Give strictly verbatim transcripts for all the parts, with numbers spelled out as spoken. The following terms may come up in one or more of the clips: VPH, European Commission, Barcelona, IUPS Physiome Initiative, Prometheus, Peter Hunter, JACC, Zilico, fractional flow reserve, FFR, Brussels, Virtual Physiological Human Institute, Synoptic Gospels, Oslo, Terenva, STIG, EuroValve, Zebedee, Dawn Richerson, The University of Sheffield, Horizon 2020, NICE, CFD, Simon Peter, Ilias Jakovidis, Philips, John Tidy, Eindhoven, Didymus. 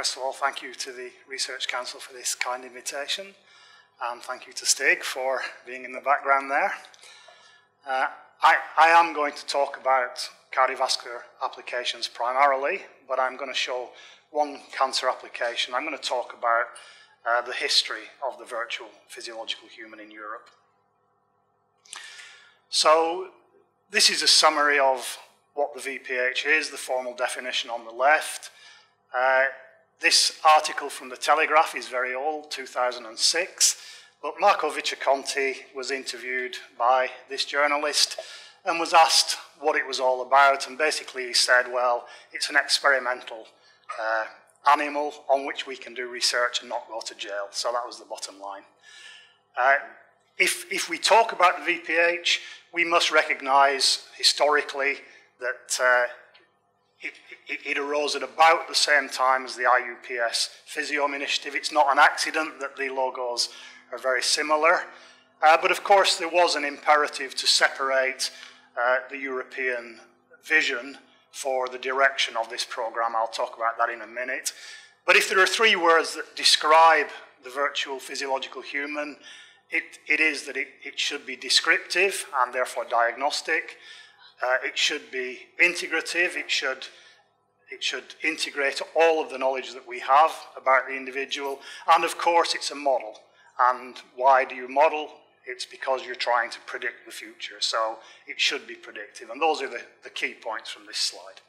first of all, thank you to the Research Council for this kind invitation, and thank you to STIG for being in the background there. Uh, I, I am going to talk about cardiovascular applications primarily, but I'm going to show one cancer application. I'm going to talk about uh, the history of the virtual physiological human in Europe. So this is a summary of what the V P H is, the formal definition on the left. Uh, this article from The Telegraph is very old, two thousand six, but Marco Viceconti was interviewed by this journalist and was asked what it was all about, and basically he said, well, it's an experimental uh, animal on which we can do research and not go to jail. So that was the bottom line. Uh, if, if we talk about the V P H, we must recognize historically that uh, it, it, it arose at about the same time as the I U P S Physiome Initiative. It's not an accident that the logos are very similar. Uh, but of course, there was an imperative to separate uh, the European vision for the direction of this program. I'll talk about that in a minute. But if there are three words that describe the virtual physiological human, It, it is that it, it should be descriptive and therefore diagnostic. Uh, it should be integrative. It should, it should integrate all of the knowledge that we have about the individual. And of course, it's a model. And why do you model? It's because you're trying to predict the future. So it should be predictive. And those are the, the key points from this slide.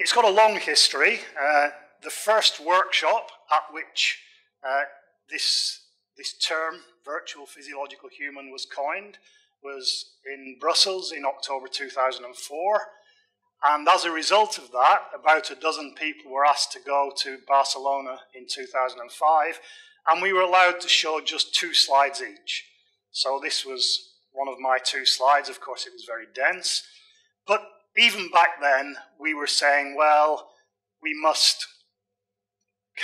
It's got a long history. Uh, the first workshop at which uh, this... This term, virtual physiological human, was coined, was in Brussels in October two thousand four. And as a result of that, about a dozen people were asked to go to Barcelona in two thousand five, and we were allowed to show just two slides each. So this was one of my two slides. Of course, it was very dense. But even back then, we were saying, well, we must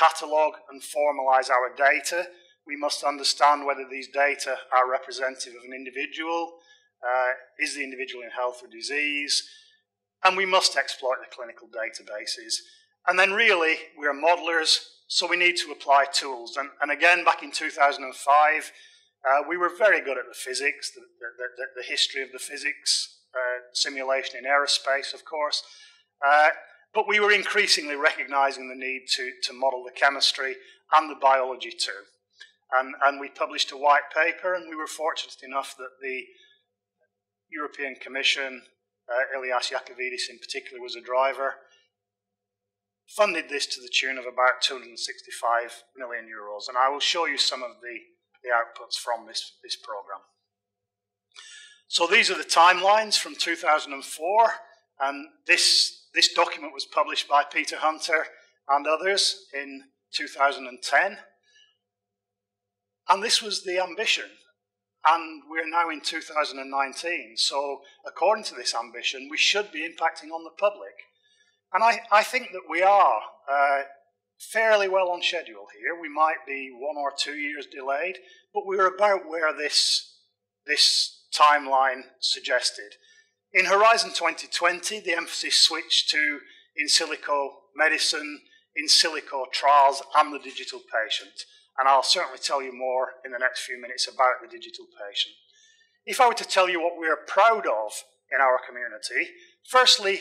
catalogue and formalize our data. We must understand whether these data are representative of an individual. Uh, is the individual in health or disease? And we must exploit the clinical databases. And then really, we are modelers, so we need to apply tools. And, and again, back in two thousand five, uh, we were very good at the physics, the, the, the, the history of the physics, uh, simulation in aerospace, of course. Uh, but we were increasingly recognizing the need to, to model the chemistry and the biology too. And, and we published a white paper, and we were fortunate enough that the European Commission, uh, Ilias Jakovidis in particular was a driver, funded this to the tune of about two hundred sixty-five million euros. And I will show you some of the, the outputs from this, this program. So these are the timelines from two thousand four, and this, this document was published by Peter Hunter and others in two thousand ten. And this was the ambition, and we're now in two thousand nineteen, so according to this ambition, we should be impacting on the public. And I, I think that we are uh, fairly well on schedule here. We might be one or two years delayed, but we're about where this, this timeline suggested. In Horizon twenty twenty, the emphasis switched to in silico medicine, in silico trials, and the digital patient. And I'll certainly tell you more in the next few minutes about the digital patient. If I were to tell you what we are proud of in our community, firstly,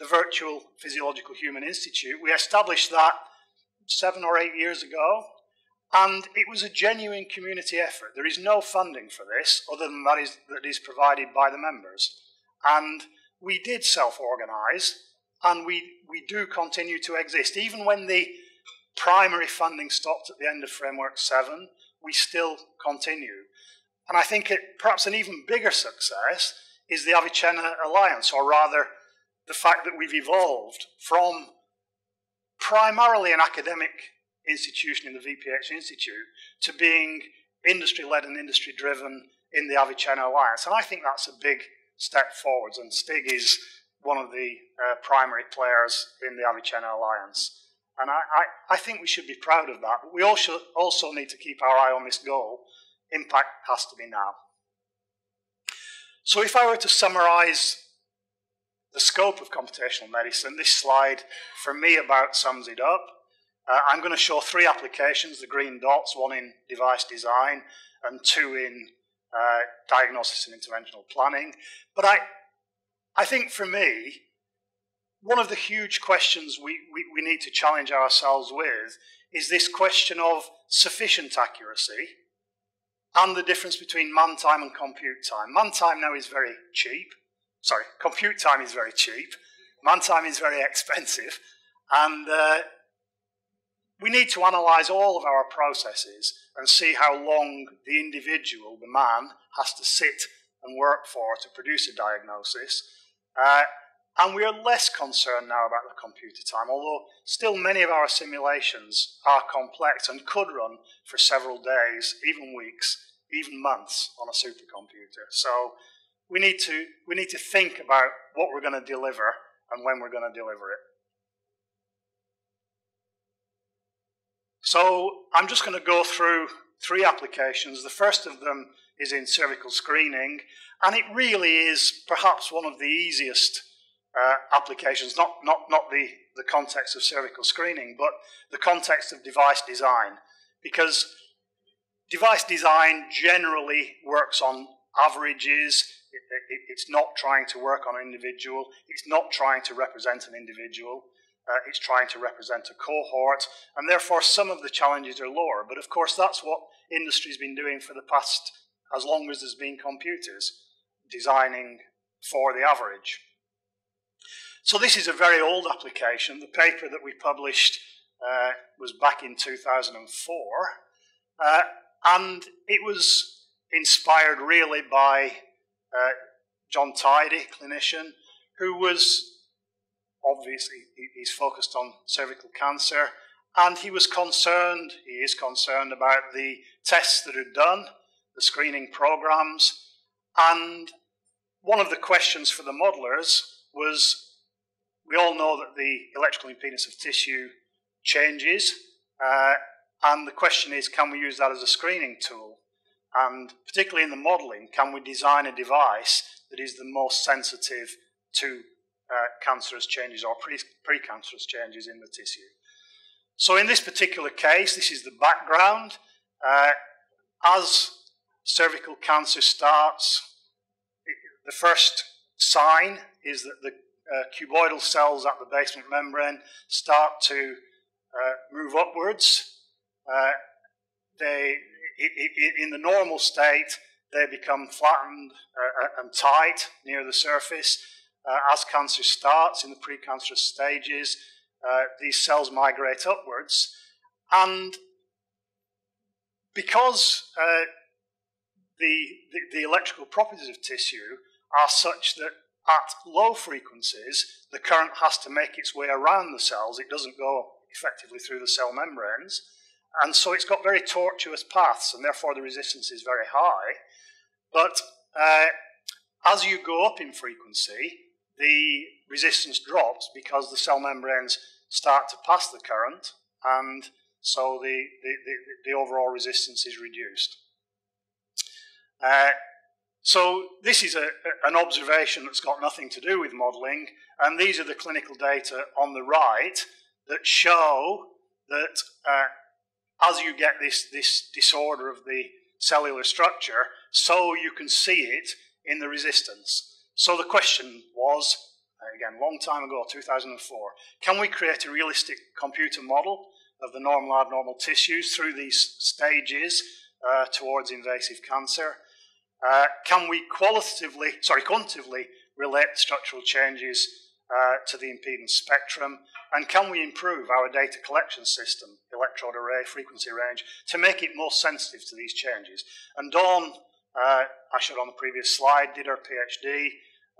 the Virtual Physiological Human Institute. We established that seven or eight years ago, and it was a genuine community effort. There is no funding for this other than that is, that is provided by the members. And we did self-organize, and we, we do continue to exist. Even when the primary funding stopped at the end of Framework seven, we still continue. And I think it, perhaps an even bigger success is the Avicenna Alliance, or rather the fact that we've evolved from primarily an academic institution in the V P H Institute to being industry-led and industry-driven in the Avicenna Alliance. And I think that's a big step forwards, and STIG is one of the uh, primary players in the Avicenna Alliance. And I, I, I think we should be proud of that. But we also, also need to keep our eye on this goal. Impact has to be now. So if I were to summarize the scope of computational medicine. This slide, for me, about sums it up. Uh, I'm going to show three applications, the green dots, one in device design and two in uh, diagnosis and interventional planning. But I, I think for me, one of the huge questions we, we, we need to challenge ourselves with is this question of sufficient accuracy and the difference between man time and compute time. Man time now is very cheap. Sorry, compute time is very cheap. Man time is very expensive. And uh, we need to analyze all of our processes and see how long the individual, the man, has to sit and work for to produce a diagnosis. Uh, And we are less concerned now about the computer time, although still many of our simulations are complex and could run for several days, even weeks, even months on a supercomputer. So we need to, we need to think about what we're going to deliver and when we're going to deliver it. So I'm just going to go through three applications. The first of them is in cervical screening, and it really is perhaps one of the easiest Uh, applications, not, not, not the, the context of cervical screening, but the context of device design. Because device design generally works on averages, it, it, it's not trying to work on an individual, it's not trying to represent an individual, uh, it's trying to represent a cohort, and therefore some of the challenges are lower. But of course that's what industry's been doing for the past, as long as there's been computers, designing for the average. So this is a very old application. The paper that we published uh, was back in two thousand four, uh, and it was inspired really by uh, John Tidy, clinician, who was obviously he's focused on cervical cancer, and he was concerned, he is concerned about the tests that are done, the screening programs, and one of the questions for the modelers was, we all know that the electrical impedance of tissue changes, uh, and the question is, can we use that as a screening tool? And particularly in the modeling, can we design a device that is the most sensitive to uh, cancerous changes or pre precancerous changes in the tissue? So in this particular case, this is the background. Uh, as cervical cancer starts, it, the first sign is that the Uh, cuboidal cells at the basement membrane start to uh, move upwards. Uh, they, in the normal state, they become flattened uh, and tight near the surface. Uh, as cancer starts in the precancerous stages, uh, these cells migrate upwards. And because uh, the, the, the electrical properties of tissue are such that at low frequencies, the current has to make its way around the cells. It doesn't go effectively through the cell membranes. And so it's got very tortuous paths, and therefore the resistance is very high. But uh, as you go up in frequency, the resistance drops because the cell membranes start to pass the current, and so the, the, the, the overall resistance is reduced. Uh, So this is a, an observation that's got nothing to do with modelling, and these are the clinical data on the right that show that uh, as you get this, this disorder of the cellular structure, so you can see it in the resistance. So the question was, again, long time ago, two thousand four, can we create a realistic computer model of the normal abnormal tissues through these stages uh, towards invasive cancer? Uh, can we qualitatively, sorry, quantitatively relate structural changes uh, to the impedance spectrum? And can we improve our data collection system, electrode array, frequency range, to make it more sensitive to these changes? And Dawn, uh, I showed on the previous slide, did her PhD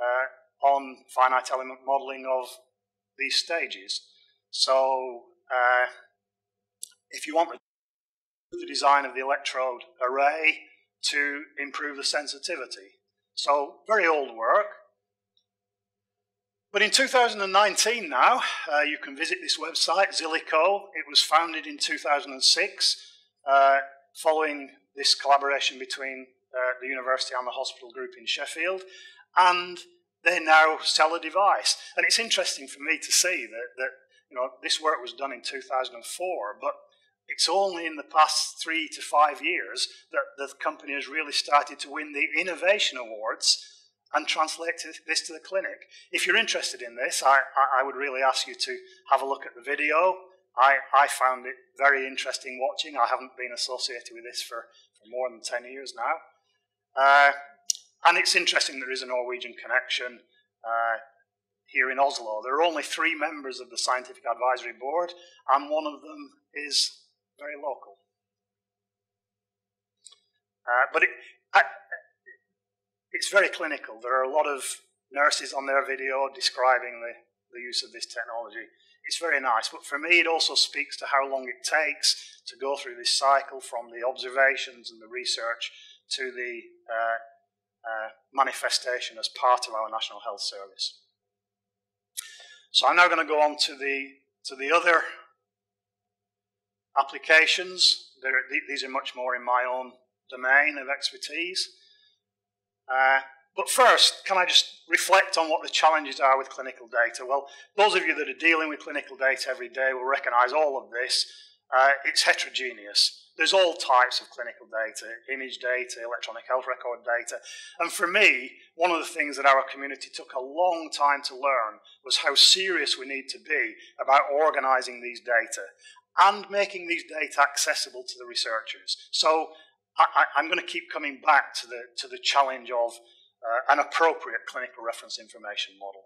uh, on finite element modeling of these stages. So uh, if you want the design of the electrode array to improve the sensitivity. So, very old work. But in two thousand nineteen now, uh, you can visit this website, Zilico. It was founded in two thousand six, uh, following this collaboration between uh, the university and the hospital group in Sheffield. And they now sell a device. And it's interesting for me to see that, that you know, this work was done in two thousand four, but it's only in the past three to five years that the company has really started to win the innovation awards and translate this to the clinic. If you're interested in this, I, I would really ask you to have a look at the video. I, I found it very interesting watching. I haven't been associated with this for, for more than ten years now. Uh, and it's interesting there is a Norwegian connection uh, here in Oslo. There are only three members of the Scientific Advisory Board, and one of them is very local. Uh, but it, I, it's very clinical. There are a lot of nurses on their video describing the, the use of this technology. It's very nice, but for me it also speaks to how long it takes to go through this cycle from the observations and the research to the uh, uh, manifestation as part of our National Health Service. So I'm now going to go on to the, to the other applications. There, these are much more in my own domain of expertise. Uh, but first, can I just reflect on what the challenges are with clinical data? Well, those of you that are dealing with clinical data every day will recognize all of this. Uh, it's heterogeneous. There's all types of clinical data, image data, electronic health record data. And for me, one of the things that our community took a long time to learn was how serious we need to be about organizing these data and making these data accessible to the researchers. So I, I'm going to keep coming back to the, to the challenge of uh, an appropriate clinical reference information model.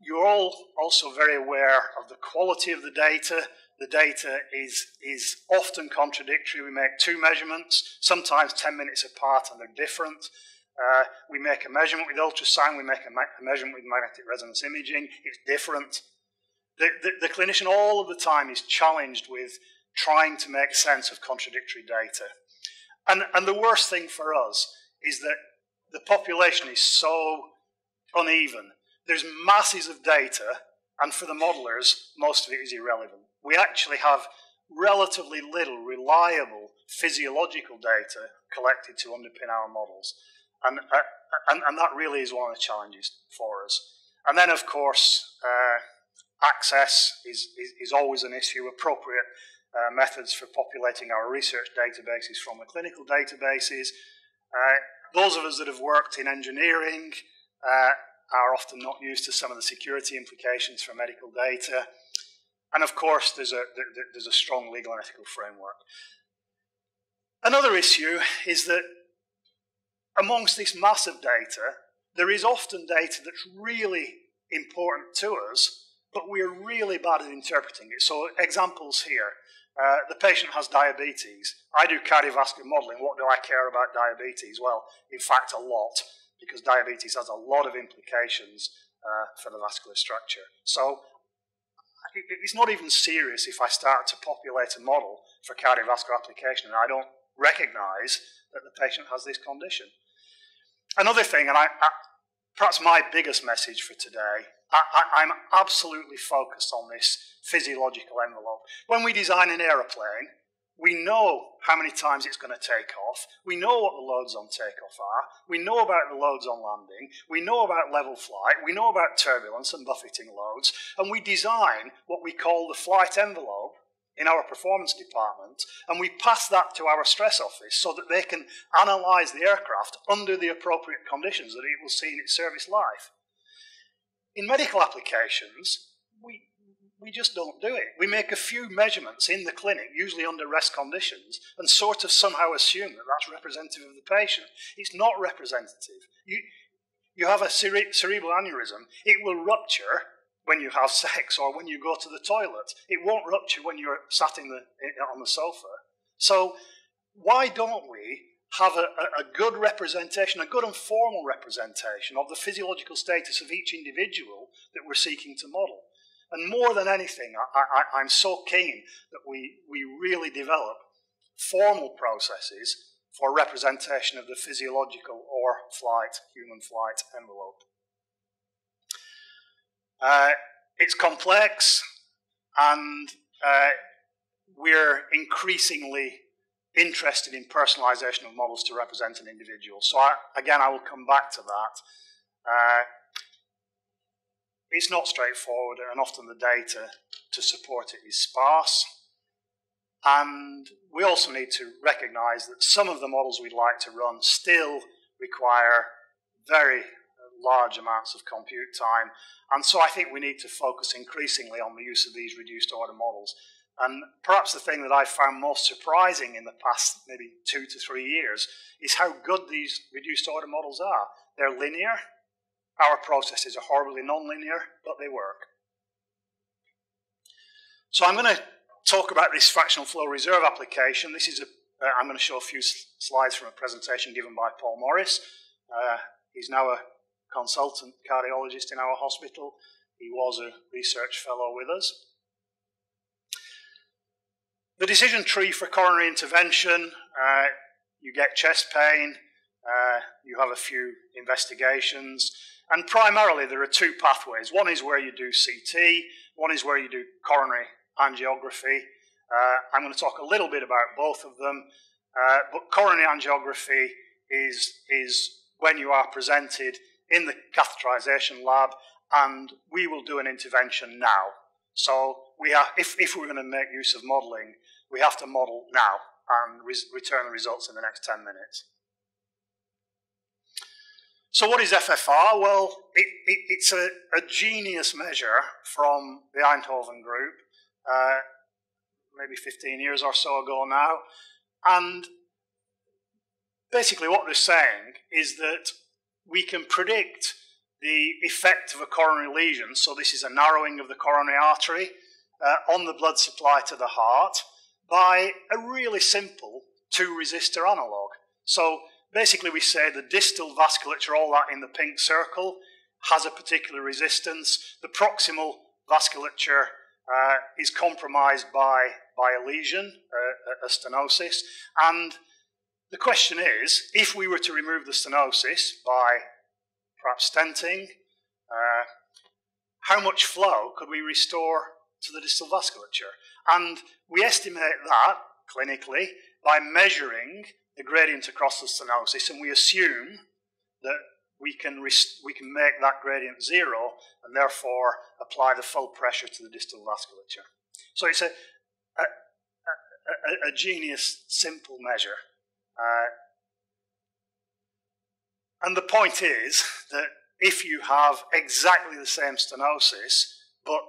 You're all also very aware of the quality of the data. The data is, is often contradictory. We make two measurements, sometimes ten minutes apart, and they're different. Uh, we make a measurement with ultrasound. We make a, a measurement with magnetic resonance imaging. It's different. The, the, the clinician all of the time is challenged with trying to make sense of contradictory data. And, and the worst thing for us is that the population is so uneven. There's masses of data, and for the modelers, most of it is irrelevant. We actually have relatively little reliable physiological data collected to underpin our models. And, uh, and, and that really is one of the challenges for us. And then, of course, uh, access is, is, is always an issue. Appropriate Uh, methods for populating our research databases from the clinical databases. Uh, those of us that have worked in engineering uh, are often not used to some of the security implications for medical data. And of course, there's a, there, there's a strong legal and ethical framework. Another issue is that amongst this mass of data, there is often data that's really important to us, but we're really bad at interpreting it. So examples here. Uh, the patient has diabetes. I do cardiovascular modelling. What do I care about diabetes? Well, in fact, a lot, because diabetes has a lot of implications uh, for the vascular structure. So it, it's not even serious if I start to populate a model for cardiovascular application and I don't recognise that the patient has this condition. Another thing, and I, I, perhaps my biggest message for today, I, I, I'm absolutely focused on this physiological envelope. When we design an aeroplane, we know how many times it's going to take off. We know what the loads on takeoff are. We know about the loads on landing. We know about level flight. We know about turbulence and buffeting loads. And we design what we call the flight envelope in our performance department, and we pass that to our stress office so that they can analyse the aircraft under the appropriate conditions that it will see in its service life. In medical applications, we, we just don't do it. We make a few measurements in the clinic, usually under rest conditions, and sort of somehow assume that that's representative of the patient. It's not representative. You, you have a cere cerebral aneurysm, it will rupture when you have sex or when you go to the toilet. It won't rupture when you're sat in the, on the sofa. So why don't we have a, a good representation, a good and formal representation of the physiological status of each individual that we're seeking to model? And more than anything, I, I, I'm so keen that we, we really develop formal processes for representation of the physiological or flight, human flight envelope. Uh, it's complex, and uh, we're increasingly interested in personalization of models to represent an individual. So I, again, I will come back to that. Uh, it's not straightforward, and often the data to support it is sparse. And we also need to recognize that some of the models we'd like to run still require very large amounts of compute time. And so I think we need to focus increasingly on the use of these reduced order models. And perhaps the thing that I found most surprising in the past maybe two to three years is how good these reduced order models are. They're linear. Our processes are horribly nonlinear, but they work. So I'm going to talk about this fractional flow reserve application. This is a, uh, I'm going to show a few slides from a presentation given by Paul Morris. Uh, he's now a consultant cardiologist in our hospital. He was a research fellow with us. The decision tree for coronary intervention, uh, you get chest pain, uh, you have a few investigations, and primarily there are two pathways. One is where you do C T, one is where you do coronary angiography. Uh, I'm going to talk a little bit about both of them, uh, but coronary angiography is, is when you are presented in the catheterization lab, and we will do an intervention now. So we have, if, if we're going to make use of modeling, we have to model now and re return the results in the next ten minutes. So what is F F R? Well, it, it, it's a, a genius measure from the Eindhoven group, uh, maybe fifteen years or so ago now. And basically what they're saying is that we can predict the effect of a coronary lesion, so this is a narrowing of the coronary artery, uh, on the blood supply to the heart by a really simple two resistor analog. So basically we say the distal vasculature, all that in the pink circle, has a particular resistance. The proximal vasculature uh, is compromised by, by a lesion, uh, a stenosis. And the question is, if we were to remove the stenosis by perhaps stenting, uh, how much flow could we restore to the distal vasculature? And we estimate that clinically by measuring the gradient across the stenosis, and we assume that we can, we can make that gradient zero and therefore apply the full pressure to the distal vasculature. So it's a, a, a, a genius, simple measure. Uh, And the point is that if you have exactly the same stenosis, but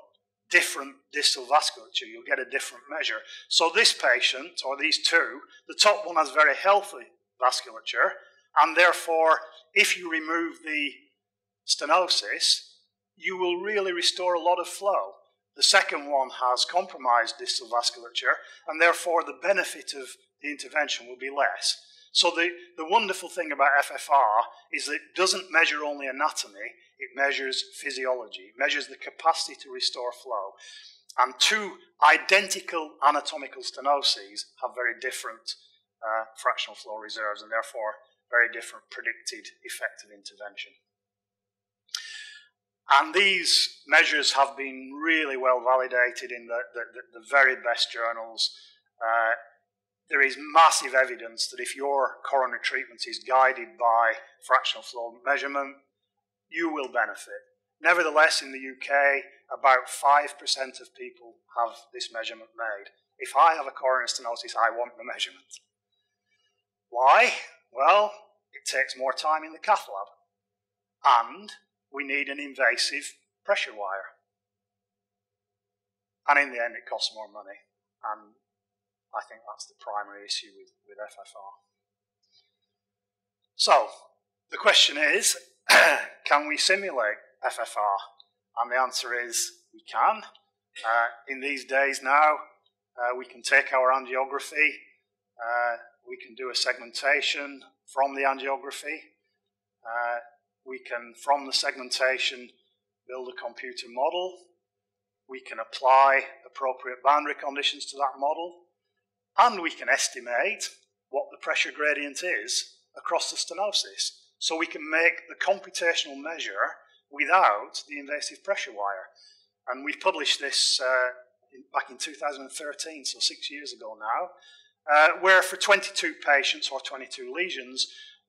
different distal vasculature, you'll get a different measure. So this patient, or these two, the top one has very healthy vasculature, and therefore, if you remove the stenosis, you will really restore a lot of flow. The second one has compromised distal vasculature, and therefore the benefit of the intervention will be less. So the, the wonderful thing about F F R is that it doesn't measure only anatomy, it measures physiology, it measures the capacity to restore flow. And two identical anatomical stenoses have very different uh, fractional flow reserves and therefore very different predicted effect of intervention. And these measures have been really well validated in the, the, the, the very best journals. Uh, There is massive evidence that if your coronary treatment is guided by fractional flow measurement, you will benefit. Nevertheless, in the U K, about five percent of people have this measurement made. If I have a coronary stenosis, I want the measurement. Why? Well, it takes more time in the cath lab. And we need an invasive pressure wire. And in the end, it costs more money. And I think that's the primary issue with, with F F R. So, the question is, can we simulate F F R? And the answer is, we can. Uh, in these days now, uh, we can take our angiography, uh, we can do a segmentation from the angiography, uh, we can, from the segmentation, build a computer model, we can apply appropriate boundary conditions to that model, and we can estimate what the pressure gradient is across the stenosis. So we can make the computational measure without the invasive pressure wire. And we published this uh, in, back in two thousand thirteen, so six years ago now, uh, where for twenty-two patients or twenty-two lesions,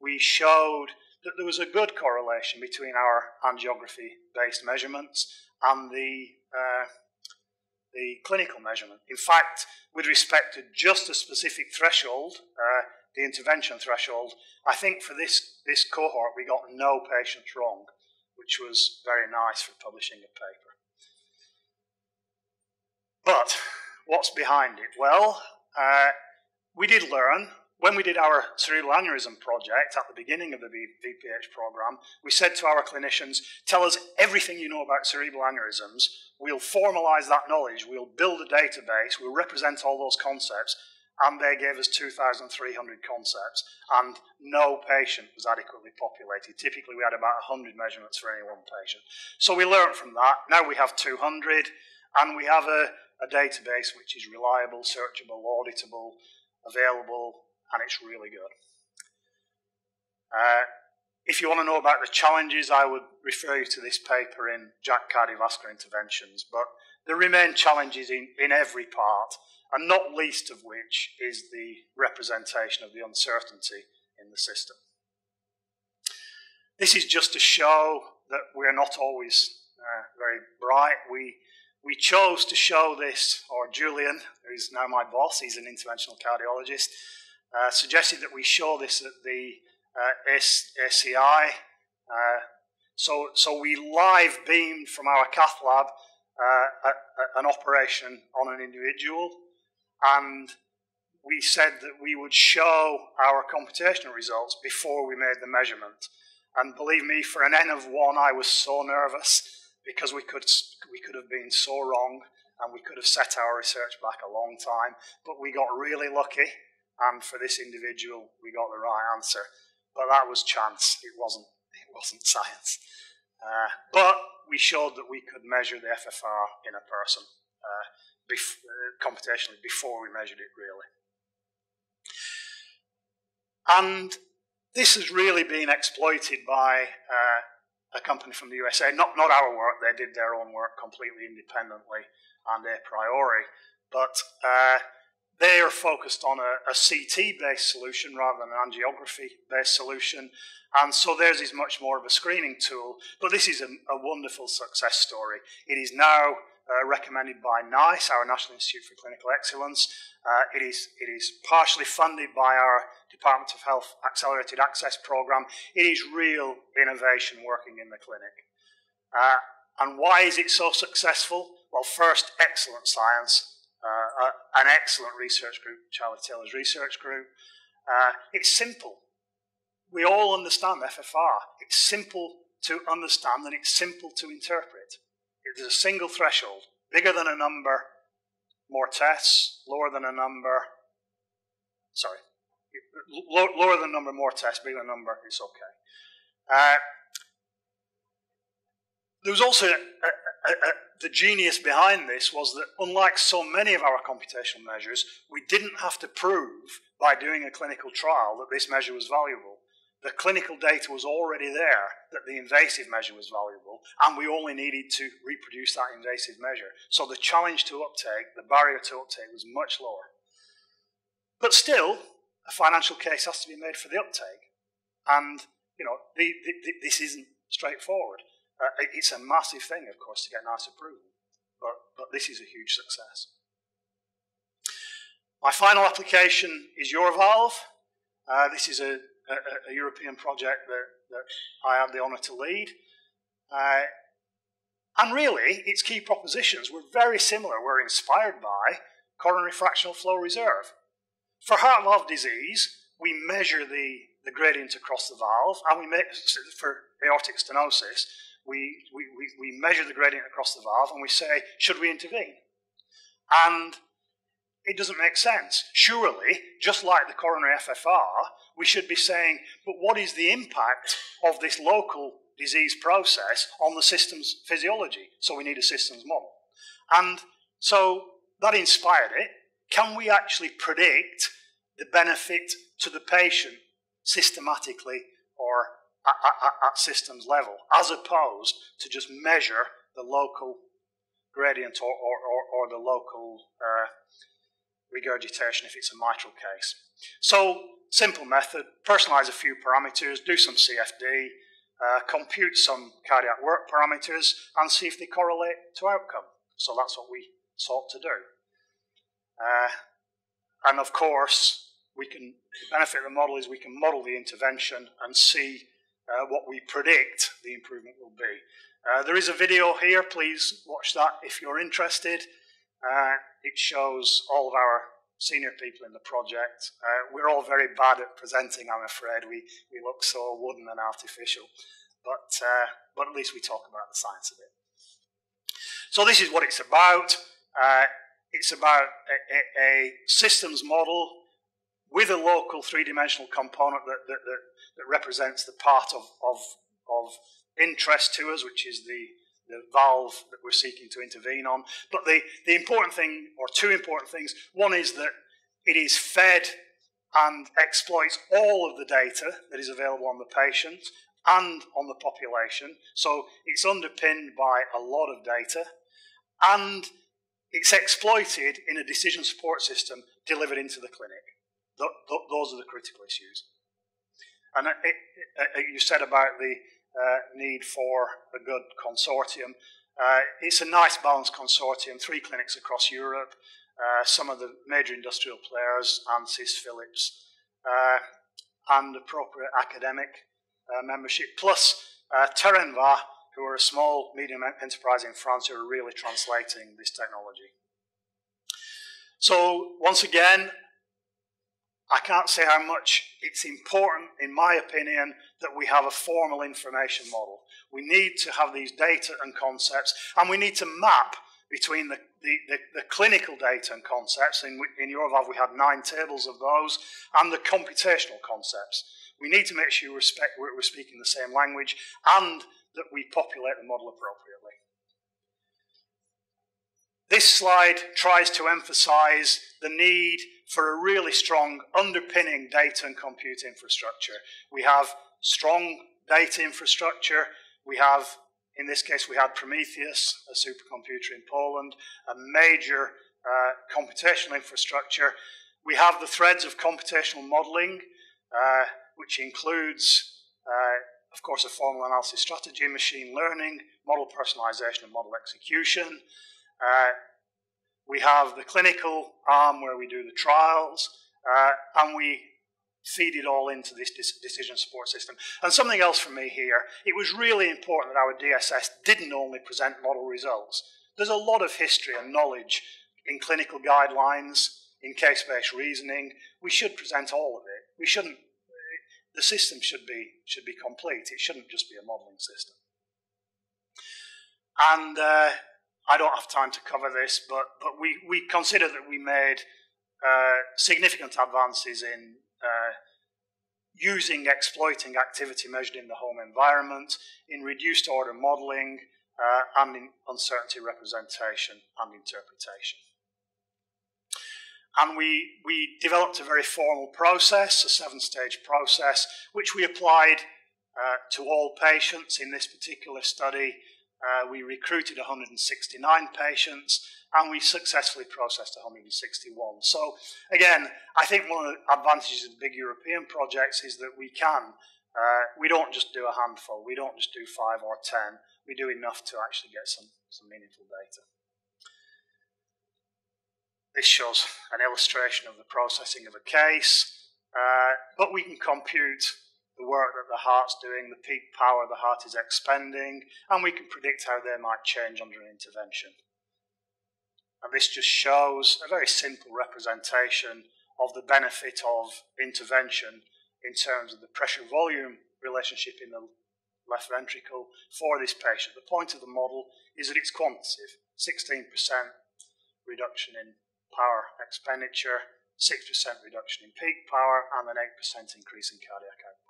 we showed that there was a good correlation between our angiography-based measurements and the, uh, the clinical measurement. In fact, with respect to just a specific threshold, uh, the intervention threshold, I think for this, this cohort we got no patients wrong, which was very nice for publishing a paper. But what's behind it? Well, uh, we did learn. When we did our cerebral aneurysm project at the beginning of the V P H program, we said to our clinicians, tell us everything you know about cerebral aneurysms. We'll formalize that knowledge. We'll build a database. We'll represent all those concepts. And they gave us two thousand three hundred concepts, and no patient was adequately populated. Typically, we had about one hundred measurements for any one patient. So we learned from that. Now we have two hundred, and we have a, a database which is reliable, searchable, auditable, available, and it's really good. Uh, if you want to know about the challenges, I would refer you to this paper in J A C Cardiovascular Interventions, but there remain challenges in, in every part, and not least of which is the representation of the uncertainty in the system. This is just to show that we're not always uh, very bright. We, we chose to show this, or Julian, who's now my boss, he's an interventional cardiologist, uh, suggested that we show this at the uh, A C I. Uh, so, so we live beamed from our cath lab uh, a, a, an operation on an individual, and we said that we would show our computational results before we made the measurement. And believe me, for an N of one, I was so nervous because we could, we could have been so wrong and we could have set our research back a long time, but we got really lucky, and for this individual, we got the right answer. But that was chance, it wasn't, it wasn't science. Uh, but we showed that we could measure the F F R in a person. Uh, Bef uh, computationally before we measured it, really. And this has really been exploited by uh, a company from the U S A, not, not our work, they did their own work completely independently and a priori, but uh, they are focused on a, a C T-based solution rather than an angiography-based solution, and so theirs is much more of a screening tool, but this is a, a wonderful success story. It is now Uh, recommended by NICE, our National Institute for Clinical Excellence. Uh, it is, it is partially funded by our Department of Health Accelerated Access Program. It is real innovation working in the clinic. Uh, and why is it so successful? Well, first, excellent science, uh, uh, an excellent research group, Charlie Taylor's research group. Uh, it's simple. We all understand F F R. It's simple to understand and it's simple to interpret. There's a single threshold, bigger than a number, more tests, lower than a number, sorry, lower than a number, more tests, bigger than a number, it's okay. Uh, there was also, a, a, a, a, the genius behind this was that unlike so many of our computational measures, we didn't have to prove by doing a clinical trial that this measure was valuable. The clinical data was already there that the invasive measure was valuable, and we only needed to reproduce that invasive measure. So the challenge to uptake, the barrier to uptake, was much lower. But still, a financial case has to be made for the uptake. And, you know, the, the, the, this isn't straightforward. Uh, it, it's a massive thing, of course, to get NICE approval, but, but this is a huge success. My final application is EuroValve. Uh, this is a A, a European project that, that I had the honour to lead. Uh, and really, its key propositions were very similar, were inspired by coronary fractional flow reserve. For heart valve disease, we measure the, the gradient across the valve, and we make, for aortic stenosis, we, we, we, we measure the gradient across the valve, and we say, should we intervene? And it doesn't make sense. Surely, just like the coronary F F R, we should be saying, but what is the impact of this local disease process on the system's physiology? So we need a systems model. And so that inspired it. Can we actually predict the benefit to the patient systematically or at, at, at systems level, as opposed to just measure the local gradient or, or, or, or the local uh, regurgitation if it's a mitral case. So, simple method, personalize a few parameters, do some C F D, uh, compute some cardiac work parameters, and see if they correlate to outcome. So that's what we sought to do. Uh, and of course, we can, the benefit of the model is we can model the intervention and see uh, what we predict the improvement will be. Uh, there is a video here, please watch that if you're interested. Uh, it shows all of our senior people in the project. Uh, we're all very bad at presenting, I'm afraid. We, we look so wooden and artificial. But, uh, but at least we talk about the science of it. So this is what it's about. Uh, it's about a, a, a systems model with a local three-dimensional component that, that, that, that represents the part of, of, of interest to us, which is the the valve that we're seeking to intervene on. But the, the important thing, or two important things, one is that it is fed and exploits all of the data that is available on the patient and on the population. So it's underpinned by a lot of data, and it's exploited in a decision support system delivered into the clinic. Th th those are the critical issues. And it, it, you said about the Uh, need for a good consortium. Uh, it's a nice balanced consortium, three clinics across Europe, uh, some of the major industrial players, ANSYS, Philips, uh, and appropriate academic uh, membership, plus uh, Terenva, who are a small, medium enterprise in France who are really translating this technology. So, once again, I can't say how much it's important, in my opinion, that we have a formal information model. We need to have these data and concepts, and we need to map between the, the, the, the clinical data and concepts. In, in EuroValve, we had nine tables of those, and the computational concepts. We need to make sure we're, spe we're speaking the same language, and that we populate the model appropriately. This slide tries to emphasize the need for a really strong underpinning data and compute infrastructure. We have strong data infrastructure. We have, in this case, we had Prometheus, a supercomputer in Poland, a major uh, computational infrastructure. We have the threads of computational modeling, uh, which includes, uh, of course, a formal analysis strategy, machine learning, model personalization, and model execution. Uh, We have the clinical arm where we do the trials, uh, and we feed it all into this decision support system. And something else for me here, it was really important that our D S S didn't only present model results. There's a lot of history and knowledge in clinical guidelines, in case-based reasoning. We should present all of it. We shouldn't, the system should be, should be complete. It shouldn't just be a modeling system. And uh, I don't have time to cover this, but, but we, we consider that we made uh, significant advances in uh, using, exploiting activity measured in the home environment, in reduced order modeling, uh, and in uncertainty representation and interpretation. And we, we developed a very formal process, a seven-stage process, which we applied uh, to all patients in this particular study. Uh, we recruited one hundred sixty-nine patients, and we successfully processed one hundred sixty-one. So, again, I think one of the advantages of the big European projects is that we can. Uh, we don't just do a handful. We don't just do five or ten. We do enough to actually get some, some meaningful data. This shows an illustration of the processing of a case, uh, but we can compute the work that the heart's doing, the peak power the heart is expending, and we can predict how they might change under an intervention. And this just shows a very simple representation of the benefit of intervention in terms of the pressure-volume relationship in the left ventricle for this patient. The point of the model is that it's quantitative, sixteen percent reduction in power expenditure, six percent reduction in peak power, and an eight percent increase in cardiac output.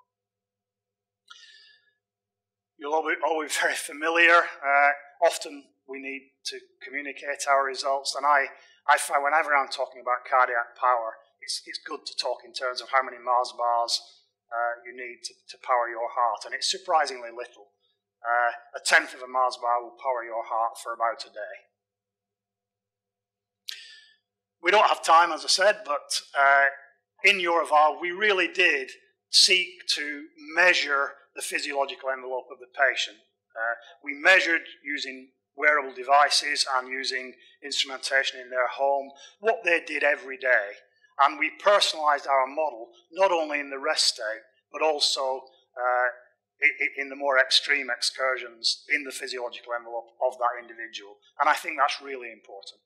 You'll all be, all be very familiar. Uh, often we need to communicate our results, and I, I find whenever I'm talking about cardiac power, it's, it's good to talk in terms of how many Mars bars uh, you need to, to power your heart, and it's surprisingly little. Uh, a tenth of a Mars bar will power your heart for about a day. we don't have time, as I said, but uh, in EuroValve, we really did seek to measure the physiological envelope of the patient. Uh, we measured using wearable devices and using instrumentation in their home, what they did every day. And we personalized our model, not only in the rest state, but also uh, in the more extreme excursions in the physiological envelope of that individual. And I think that's really important.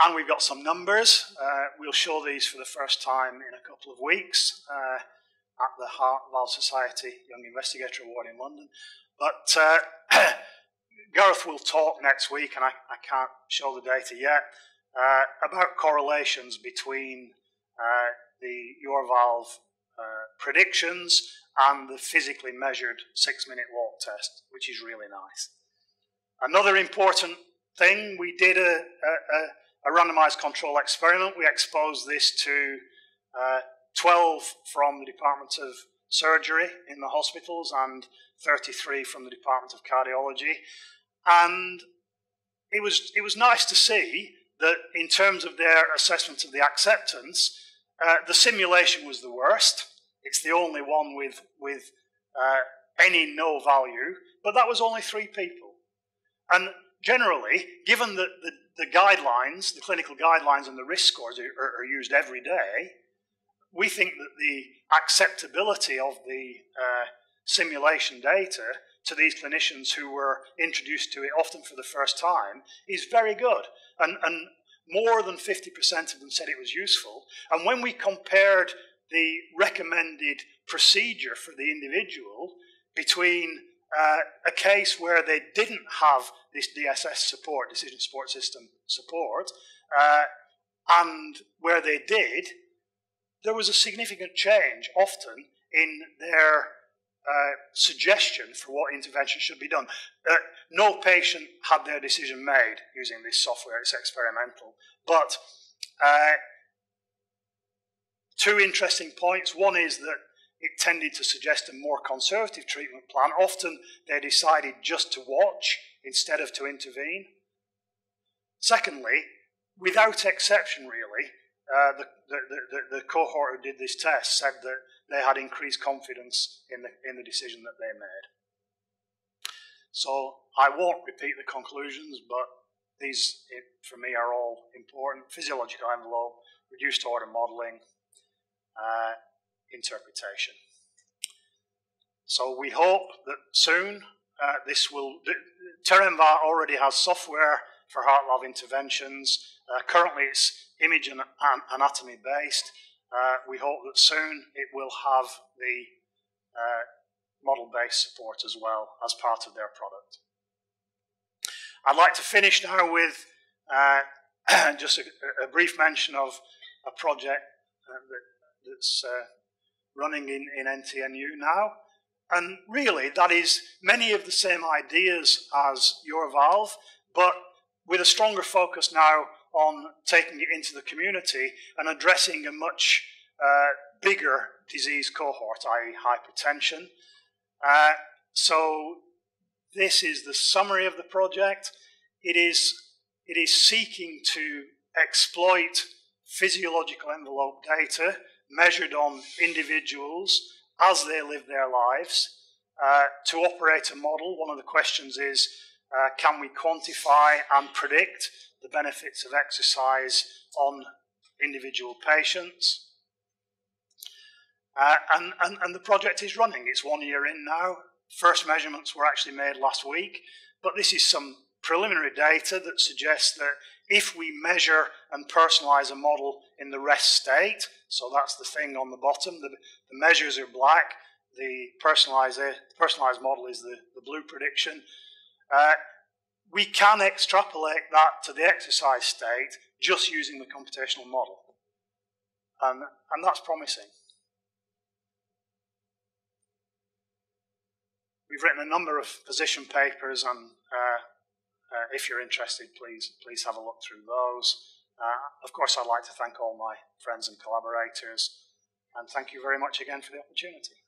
And we've got some numbers. Uh, we'll show these for the first time in a couple of weeks uh, at the Heart Valve Society Young Investigator Award in London. But uh, Gareth will talk next week, and I, I can't show the data yet, uh, about correlations between uh, the EuroValve uh, predictions and the physically measured six-minute walk test, which is really nice. Another important thing, we did a, a, a A randomized control experiment. We exposed this to uh, twelve from the Department of Surgery in the hospitals and thirty-three from the Department of Cardiology. And it was, it was nice to see that in terms of their assessment of the acceptance, uh, the simulation was the worst. It's the only one with, with uh, any no value, but that was only three people. And generally, given that the The guidelines, the clinical guidelines and the risk scores are, are used every day, we think that the acceptability of the uh, simulation data to these clinicians who were introduced to it often for the first time is very good. And, and more than fifty percent of them said it was useful. And when we compared the recommended procedure for the individual between Uh, a case where they didn't have this D S S support, decision support system support, uh, and where they did, there was a significant change often in their uh, suggestion for what intervention should be done. Uh, no patient had their decision made using this software, it's experimental. But uh, two interesting points. One is that it tended to suggest a more conservative treatment plan. Often they decided just to watch instead of to intervene. Secondly, without exception really, uh, the, the, the, the cohort who did this test said that they had increased confidence in the, in the decision that they made. So I won't repeat the conclusions, but these it, for me are all important. Physiological envelope, reduced order modeling, uh, interpretation. So we hope that soon uh, this will... Terenva already has software for heart valve interventions. Uh, currently it's image and anatomy based. Uh, we hope that soon it will have the uh, model-based support as well as part of their product. I'd like to finish now with uh, just a, a brief mention of a project uh, that, that's uh, running in, in N T N U now. And really, that is many of the same ideas as EuroValve, but with a stronger focus now on taking it into the community and addressing a much uh, bigger disease cohort, that is hypertension. Uh, so this is the summary of the project. It is, it is seeking to exploit physiological envelope data measured on individuals as they live their lives. Uh, to operate a model, one of the questions is, uh, can we quantify and predict the benefits of exercise on individual patients? Uh, and, and, and the project is running. It's one year in now. First measurements were actually made last week, but this is some preliminary data that suggests that if we measure and personalize a model in the rest state, so that's the thing on the bottom, the, the measures are black, the personalized, personalized model is the, the blue prediction, uh, we can extrapolate that to the exercise state just using the computational model. And, and that's promising. We've written a number of position papers and uh, Uh, if you're interested, please, please have a look through those. Uh, of course, I'd like to thank all my friends and collaborators, and thank you very much again for the opportunity.